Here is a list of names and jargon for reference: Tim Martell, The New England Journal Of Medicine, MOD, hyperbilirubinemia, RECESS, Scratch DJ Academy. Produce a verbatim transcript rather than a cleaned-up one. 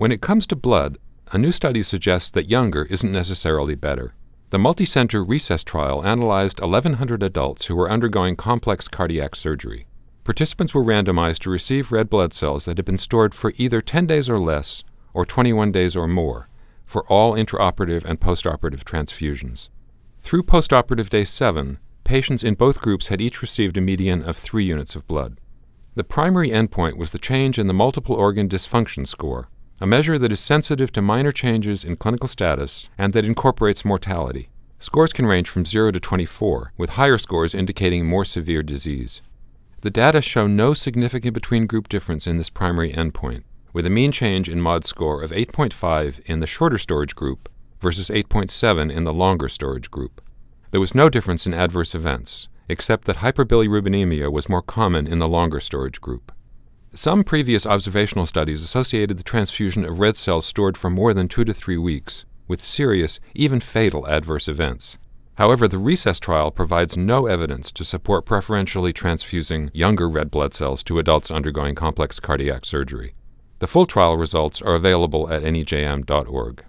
When it comes to blood, a new study suggests that younger isn't necessarily better. The multicenter RECESS trial analyzed eleven hundred adults who were undergoing complex cardiac surgery. Participants were randomized to receive red blood cells that had been stored for either ten days or less, or twenty-one days or more, for all intraoperative and postoperative transfusions. Through postoperative day seven, patients in both groups had each received a median of three units of blood. The primary endpoint was the change in the multiple organ dysfunction score, a measure that is sensitive to minor changes in clinical status and that incorporates mortality. Scores can range from zero to twenty-four, with higher scores indicating more severe disease. The data show no significant between-group difference in this primary endpoint, with a mean change in M O D score of eight point five in the shorter storage group versus eight point seven in the longer storage group. There was no difference in adverse events, except that hyperbilirubinemia was more common in the longer storage group. Some previous observational studies associated the transfusion of red cells stored for more than two to three weeks with serious, even fatal adverse events. However, the RECESS trial provides no evidence to support preferentially transfusing younger red blood cells to adults undergoing complex cardiac surgery. The full trial results are available at N E J M dot org.